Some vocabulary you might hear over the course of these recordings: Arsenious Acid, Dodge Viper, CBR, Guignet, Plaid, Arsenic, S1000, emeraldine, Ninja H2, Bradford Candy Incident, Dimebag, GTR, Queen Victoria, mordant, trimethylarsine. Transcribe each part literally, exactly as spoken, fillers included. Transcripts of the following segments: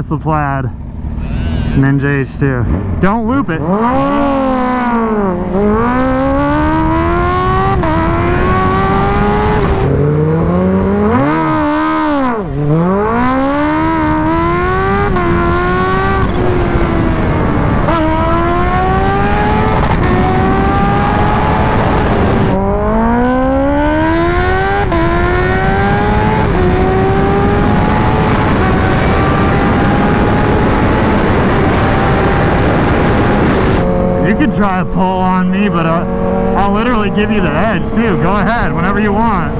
That's the Plaid Ninja H two. Don't loop it. Try to pull on me, but I'll, I'll literally give you the edge too. Go ahead whenever you want.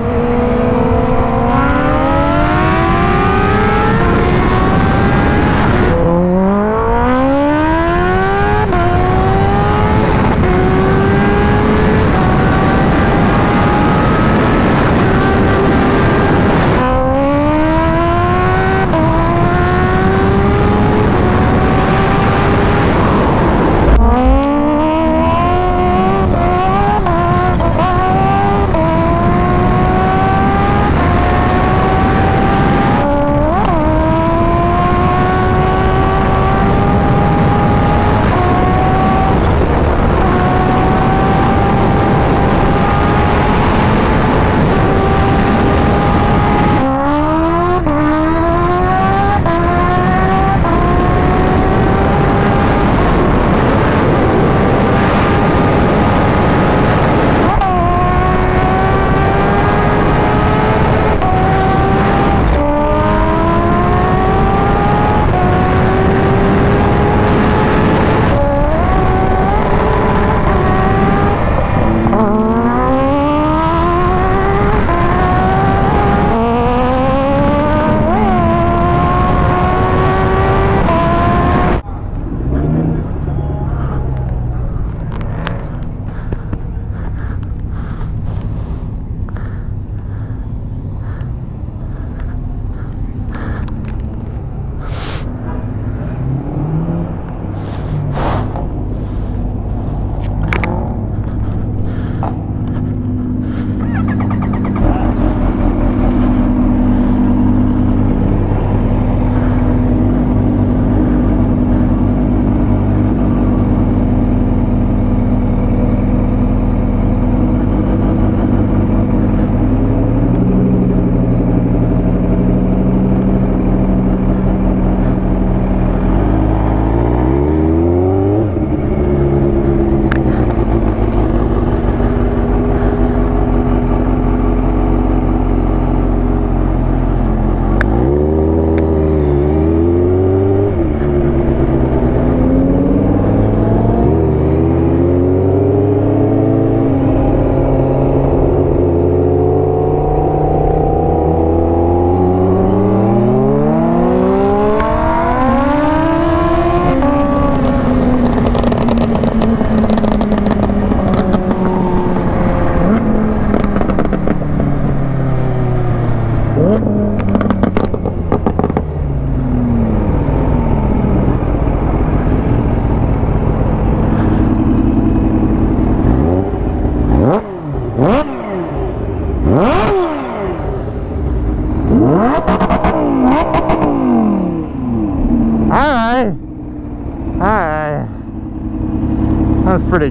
That's pretty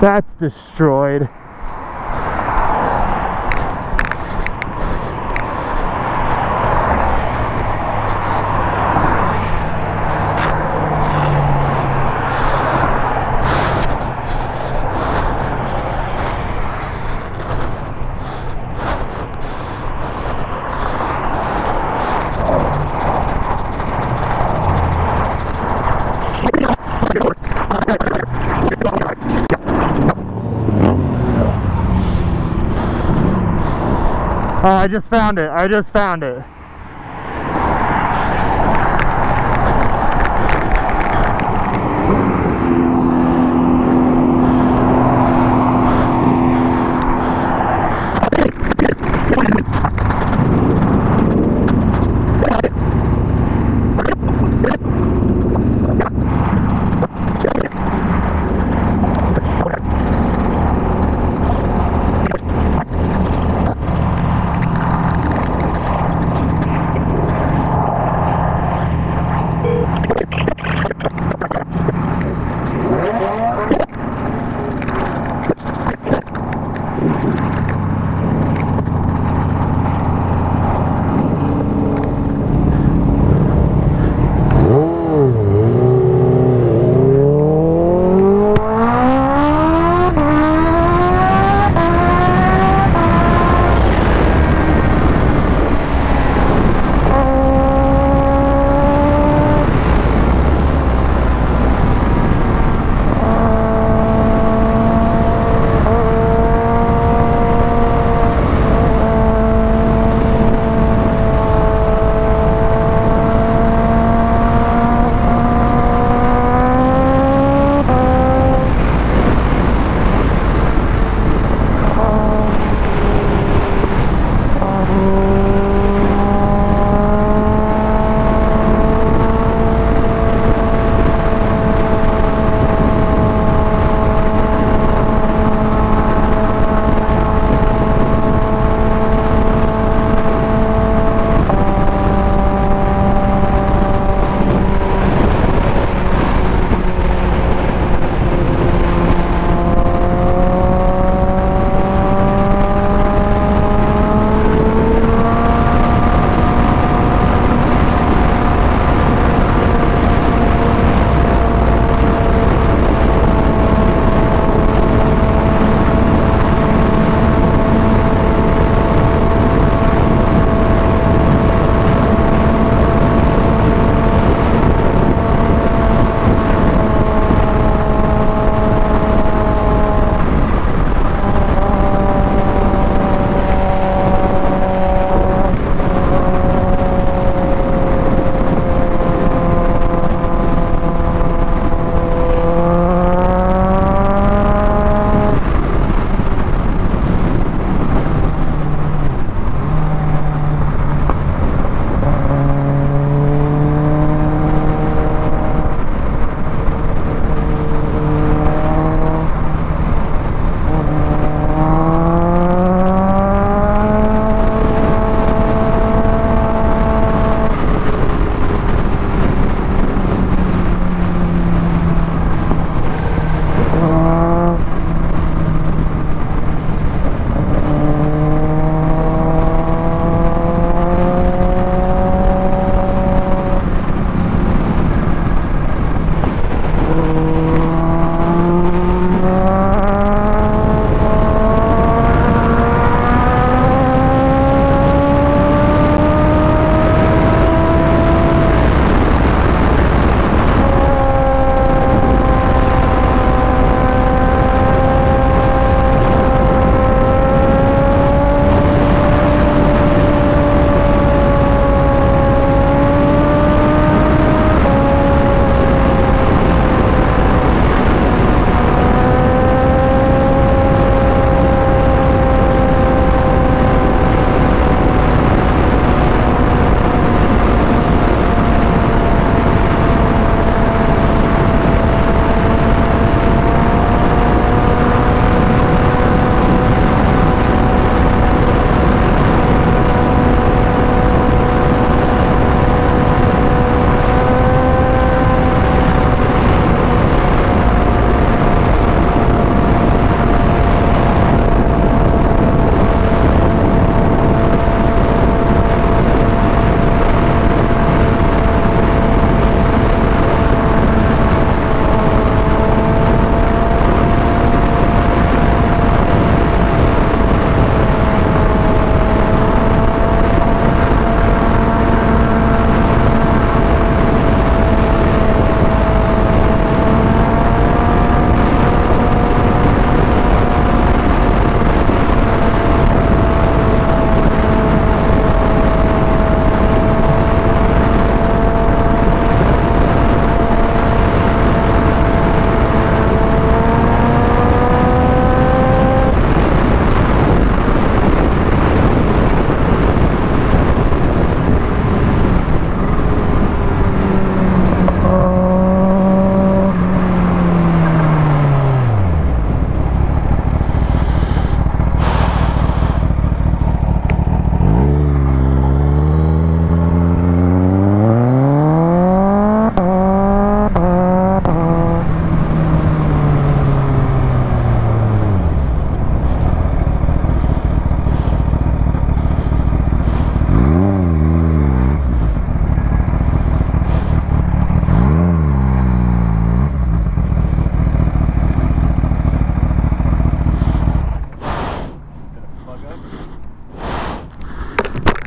That's destroyed. Oh, I just found it. I just found it.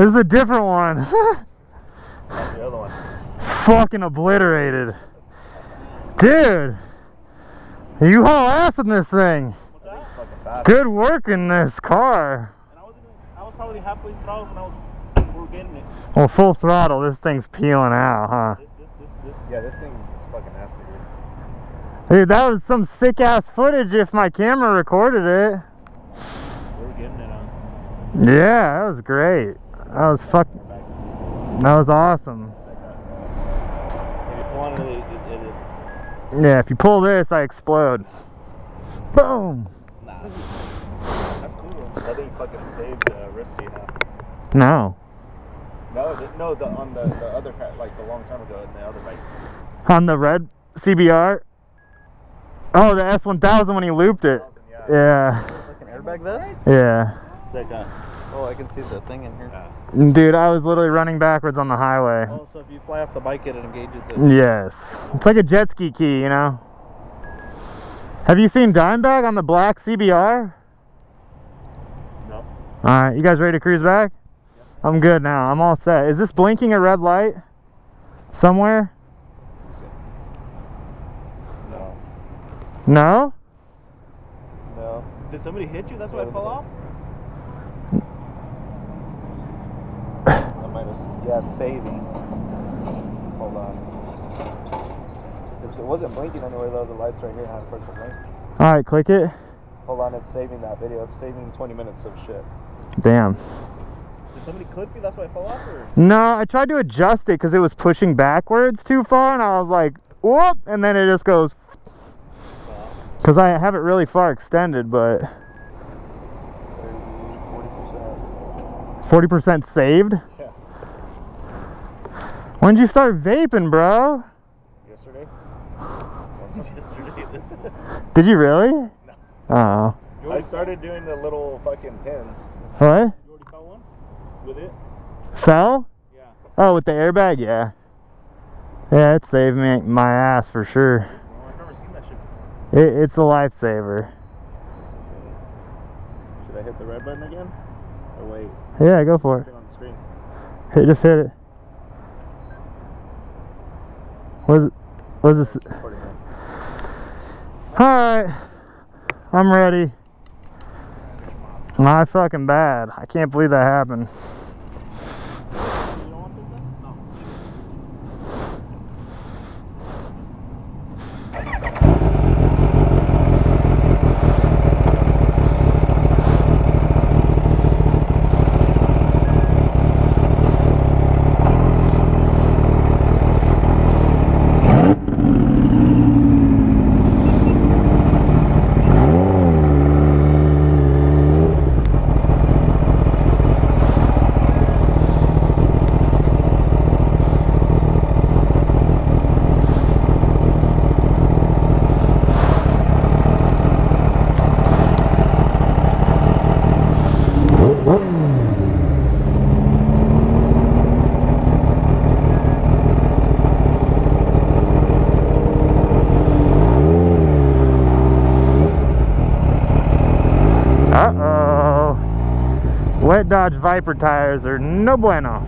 This is a different one. The other one. Fucking obliterated. Dude. You haul ass in this thing. Good work in this car. And I, was in, I was probably halfway throttle when I was we were getting it. Well, full throttle, this thing's peeling out, huh? This, this, this, this. Yeah, this thing is fucking nasty, dude. Dude, that was some sick ass footage if my camera recorded it. We were getting it on. Yeah, that was great. That was fucking. That was awesome. Yeah, if you pull this, I explode. Boom. That's cool. I think you fucking saved the wristy now. No. No, the, no, the, on the, the other car, like the long time ago, and the other bike. On the red C B R? Oh, the S one thousand when he looped it. Yeah. Yeah. Like an airbag vest? Yeah. Sick, huh? Oh, I can see the thing in here. Yeah. Dude, I was literally running backwards on the highway. Oh, so if you fly off the bike, it engages it. Yes. It's like a jet ski key, you know? Have you seen Dimebag on the black C B R? No. Alright, you guys ready to cruise back? Yep. I'm good now. I'm all set. Is this blinking a red light? Somewhere? No. No? No. Did somebody hit you? That's why I fell off? I might have... Yeah, saving. Hold on. It wasn't blinking anywhere though, the light's right here on the first blink. Alright, click it. Hold on, it's saving that video. It's saving twenty minutes of shit. Damn. Did somebody clip you? That's why I fell off? Or? No, I tried to adjust it because it was pushing backwards too far and I was like, whoop! And then it just goes. Because I have it really far extended, but. forty percent. forty percent saved? Yeah. When did you start vaping, bro? Yesterday. Did you really? No. Oh. You I started doing the little fucking pins. What? You already fell one? With it? Fell? Yeah. Oh, with the airbag? Yeah. Yeah, it saved me my ass for sure. Well, I've never seen that shit before. It, it's a lifesaver. Should I hit the red button again? Or wait? Yeah, go for it. Hit on the screen. Hey, just hit it. What is it? What is this? Alright, I'm ready. My fucking bad. I can't believe that happened. Wet Dodge Viper tires are no bueno.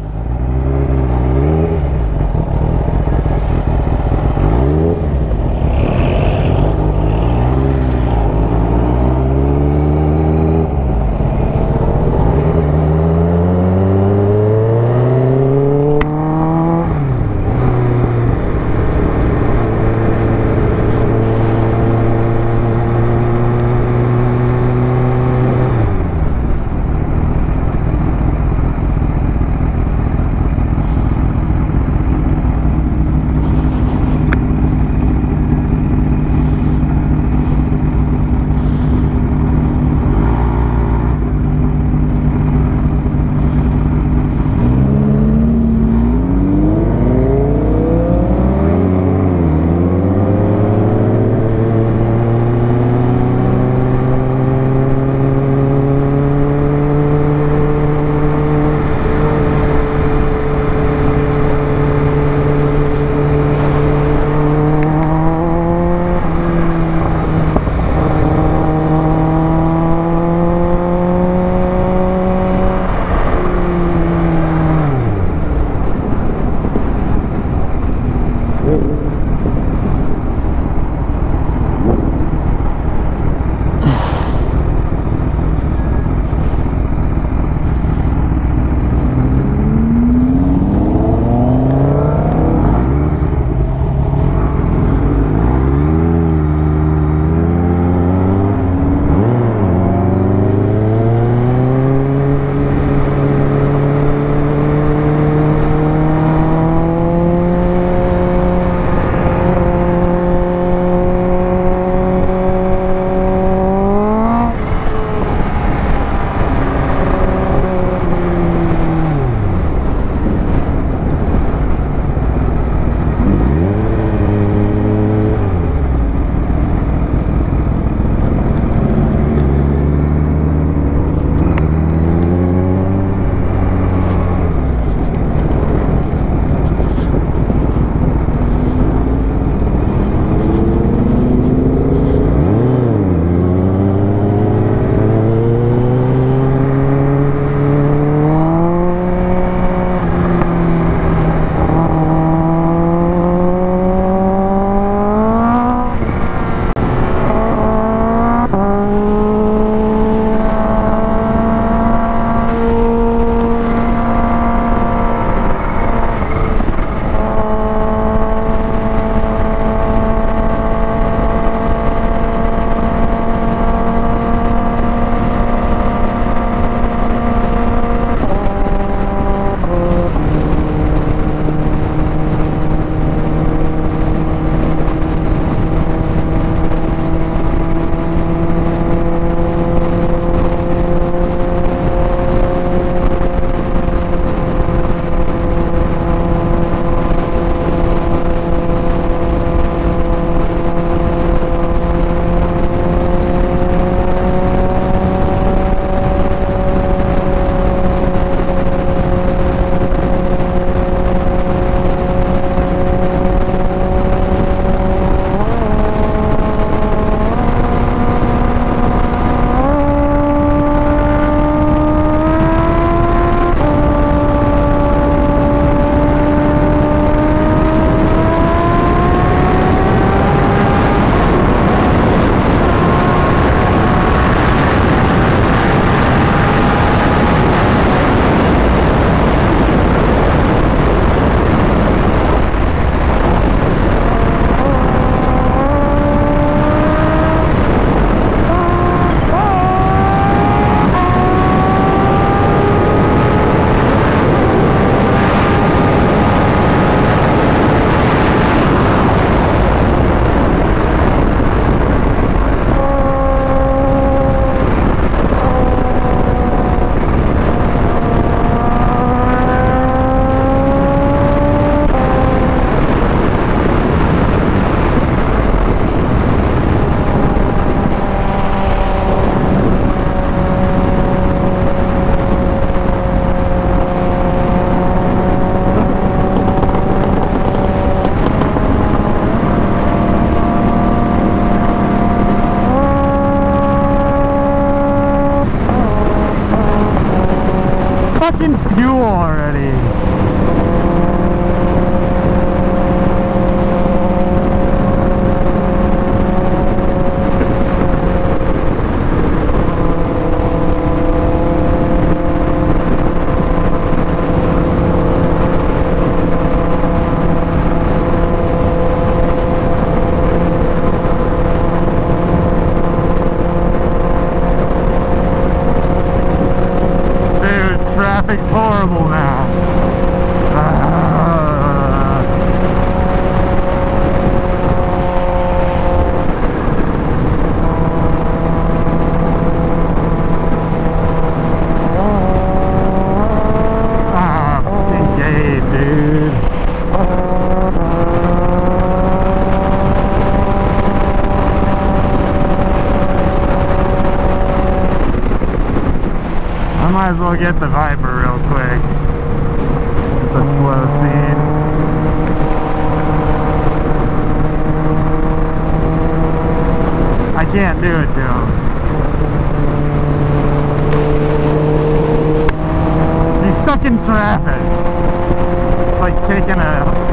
fucking fuel already. Traffic's horrible now. Ah, fucking gay, dude. I might as well get the Viper. Can't do it, dude. He's stuck in traffic. It's like taking a...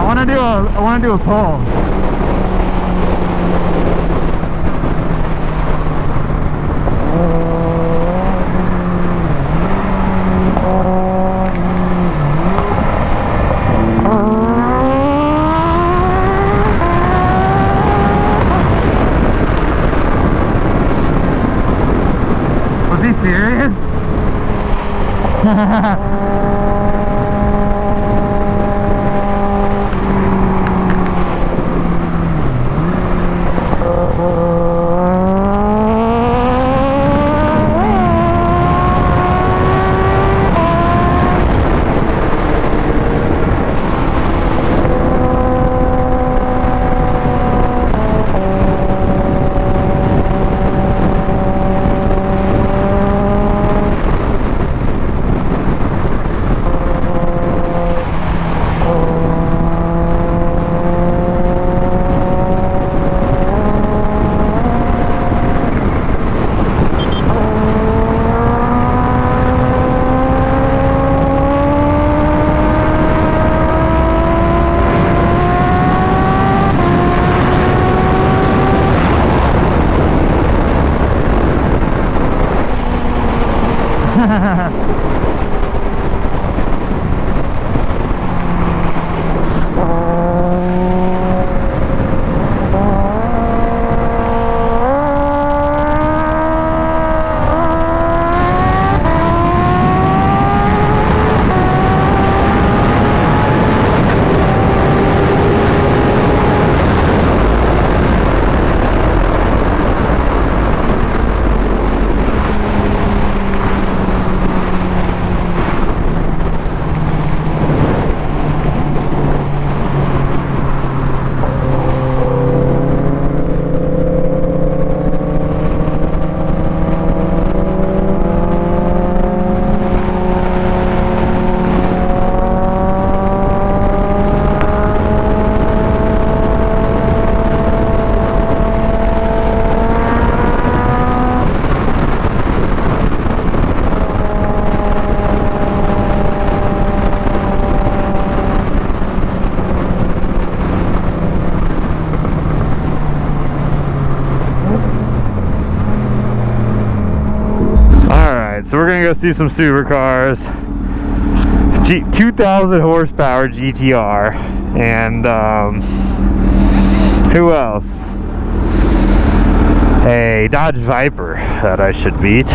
I want to do a poll. Was he serious? so we're gonna go see some supercars. G two thousand horsepower G T R, and um, who else? A Dodge Viper that I should beat.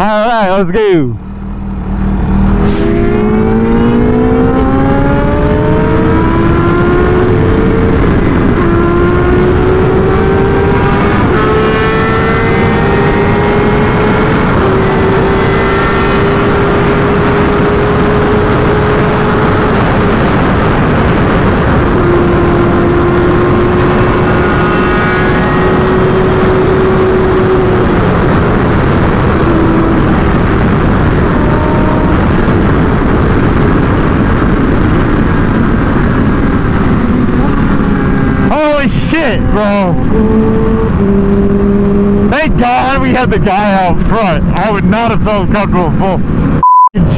Alright, let's go! Bro, thank God we had the guy out front. I would not have felt comfortable full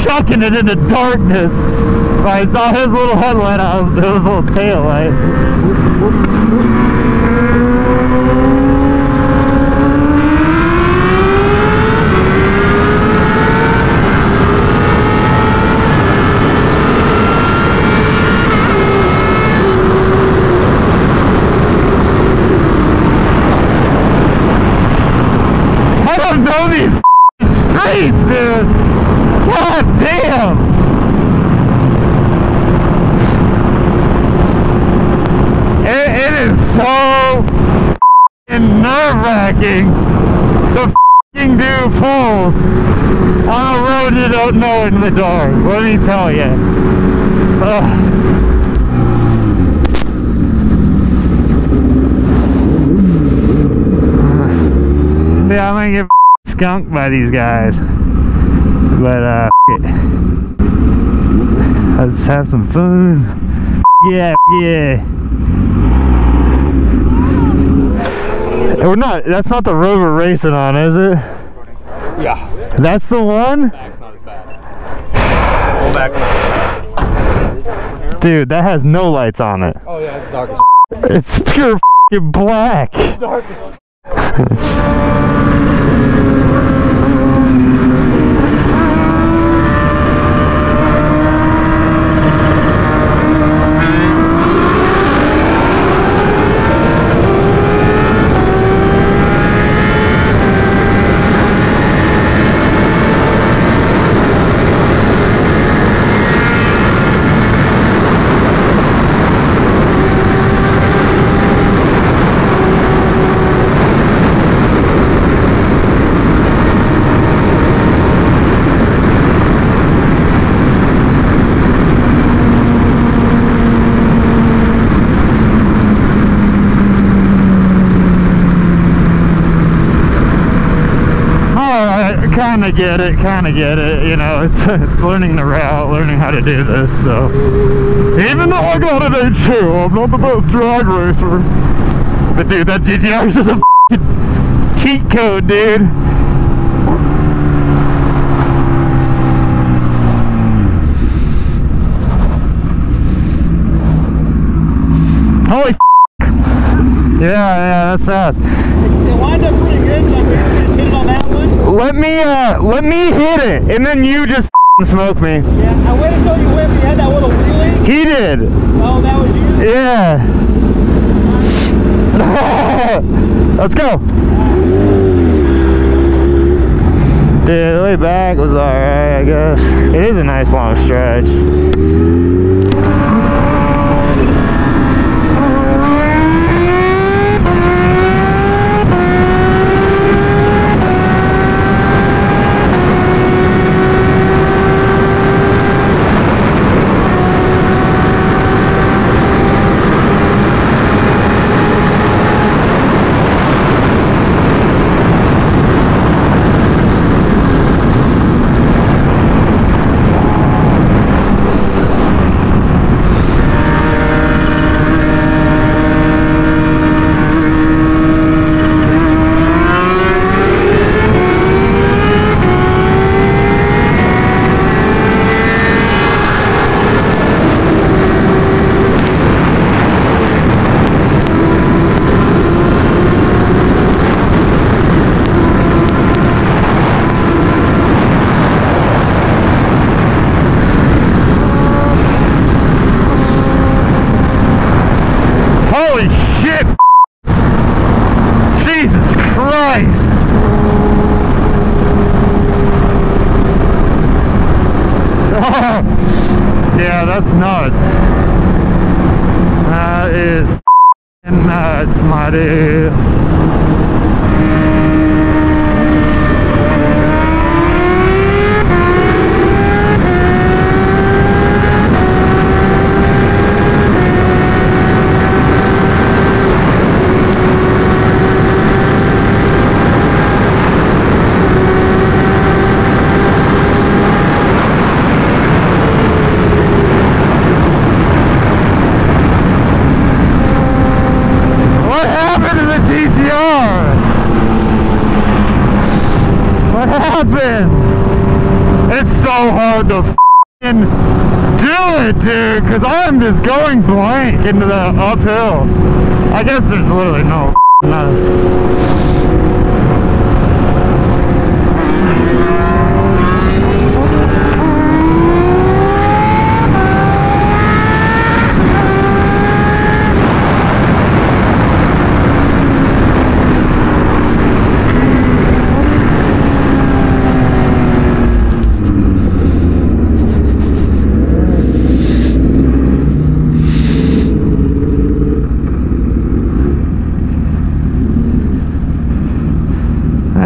chucking it into darkness. But I saw his little headlight, I was, his little tail light. To f***ing do pulls on a road you don't know in the dark, let me tell you. Ugh. Yeah, I'm gonna get f***ing skunked by these guys, but uh, f*** it. Let's have some fun. Yeah, yeah. We're not, that's not the road we're racing on, is it? Yeah. That's the one? Back's not as bad. Old back's not as bad. Dude, that has no lights on it. Oh yeah, it's dark as It's pure f***ing black. It's dark as f***. Kinda get it, kinda get it, you know, it's, it's learning the route, learning how to do this, so. Even though I got an H two, I'm not the best drag racer. But dude, that G T R is just a f***ing cheat code, dude. Holy f***. Yeah, yeah, that's fast. It lined up pretty good, so I just hit it on that one. Let me, uh, let me hit it, and then you just smoke me. Yeah, I waited until you went, but you had that little wheelie. He did. Oh, that was you? Yeah. Let's go. Dude, the way back was alright, I guess. It is a nice long stretch. nuts. That is f***ing nuts, my dude. It's so hard to f***ing do it, dude, because I'm just going blank into the uphill. I guess there's literally no f***ing none.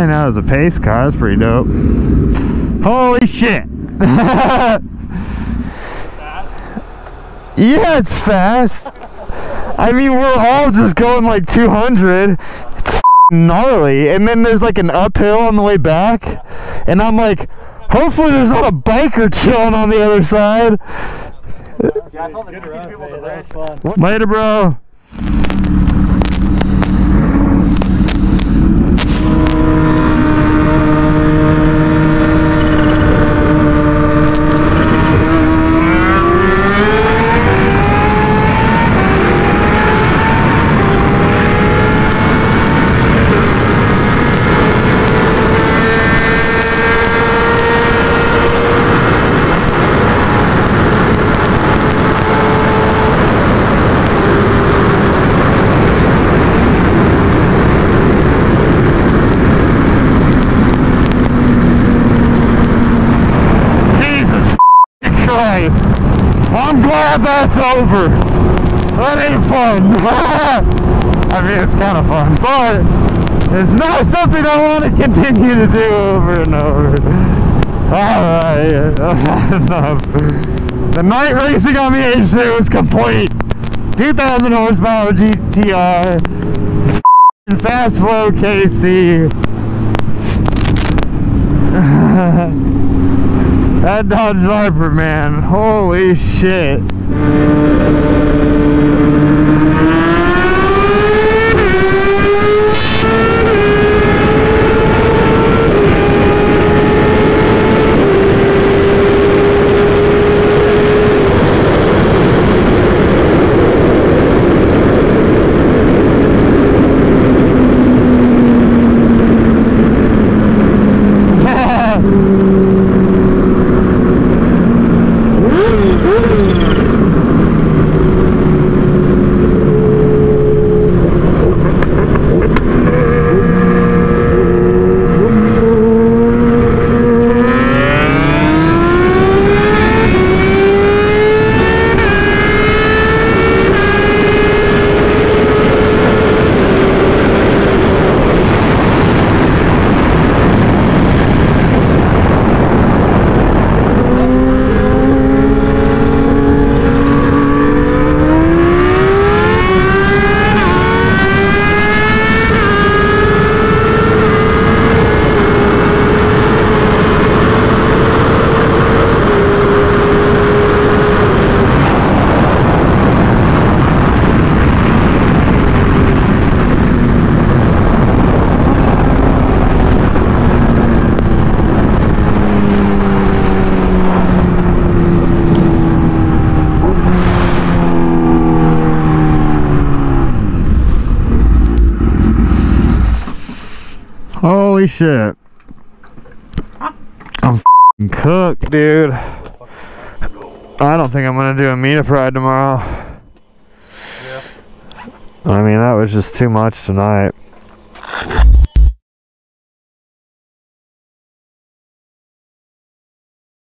That was a pace car, that's pretty dope. Holy shit! Fast? Yeah, it's fast! I mean, we're all just going like two hundred. It's f***ing gnarly. And then there's like an uphill on the way back. And I'm like, hopefully there's not a biker chilling on the other side. Yeah, I told the good run, people to race. That was fun. Later, bro. I'm glad that's over. That ain't fun. I mean, it's kind of fun, but it's not something I want to continue to do over and over. Alright, enough. The night racing on the H two is complete. two thousand horsepower G T R. F***ing fast flow K C. That Dodge Viper, man, holy shit. Holy shit. I'm f***ing cooked, dude. I don't think I'm gonna do a meetup ride tomorrow. Yeah. I mean, that was just too much tonight.